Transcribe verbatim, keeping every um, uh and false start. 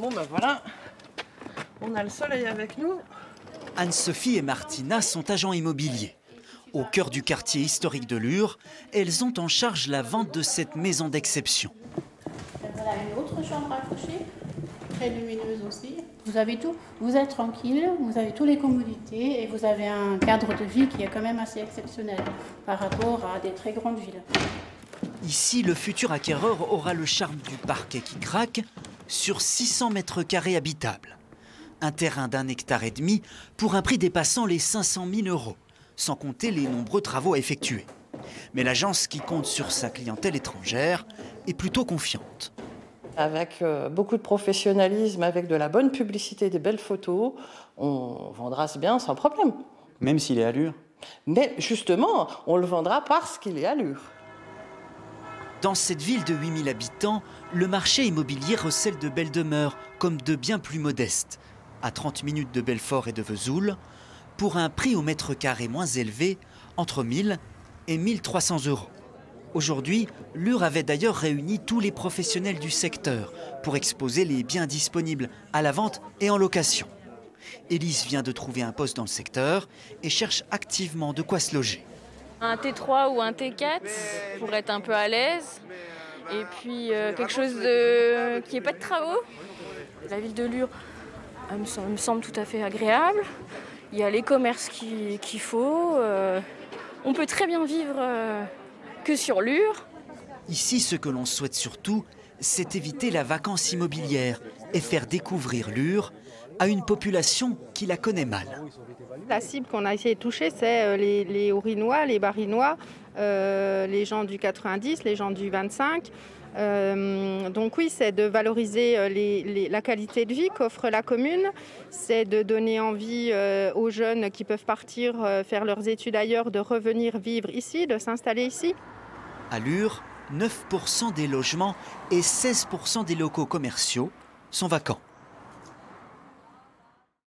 Bon ben voilà, on a le soleil avec nous. Anne-Sophie et Martina sont agents immobiliers. Au cœur du quartier historique de Lure, elles ont en charge la vente de cette maison d'exception. Voilà une autre chambre à coucher, très lumineuse aussi. Vous avez tout, vous êtes tranquille, vous avez toutes les commodités et vous avez un cadre de vie qui est quand même assez exceptionnel par rapport à des très grandes villes. Ici, le futur acquéreur aura le charme du parquet qui craque sur six cents mètres carrés habitables. Un terrain d'un hectare et demi pour un prix dépassant les cinq cent mille euros, sans compter les nombreux travaux à effectuer. Mais l'agence qui compte sur sa clientèle étrangère est plutôt confiante. Avec beaucoup de professionnalisme, avec de la bonne publicité, des belles photos, on vendra ce bien sans problème. Même s'il est à Lure? Mais justement, on le vendra parce qu'il est à Lure. Dans cette ville de huit mille habitants, le marché immobilier recèle de belles demeures, comme de biens plus modestes, à trente minutes de Belfort et de Vesoul, pour un prix au mètre carré moins élevé, entre mille et mille trois cents euros. Aujourd'hui, Lure avait d'ailleurs réuni tous les professionnels du secteur pour exposer les biens disponibles à la vente et en location. Élise vient de trouver un poste dans le secteur et cherche activement de quoi se loger. Un T trois ou un T quatre pour être un peu à l'aise et puis euh, quelque chose de... qui n'ait pas de travaux. La ville de Lure elle me, semble, me semble tout à fait agréable. Il y a les commerces qu'il qu'il faut. Euh, on peut très bien vivre... Euh, que sur Lure. Ici, ce que l'on souhaite surtout, c'est éviter la vacance immobilière et faire découvrir Lure à une population qui la connaît mal. La cible qu'on a essayé de toucher, c'est les, les Aurinois, les Barinois, euh, les gens du quatre-vingt-dix, les gens du vingt-cinq. Euh, donc oui, c'est de valoriser les, les, la qualité de vie qu'offre la commune, c'est de donner envie euh, aux jeunes qui peuvent partir euh, faire leurs études ailleurs, de revenir vivre ici, de s'installer ici. À Lure, neuf pour cent des logements et seize pour cent des locaux commerciaux sont vacants.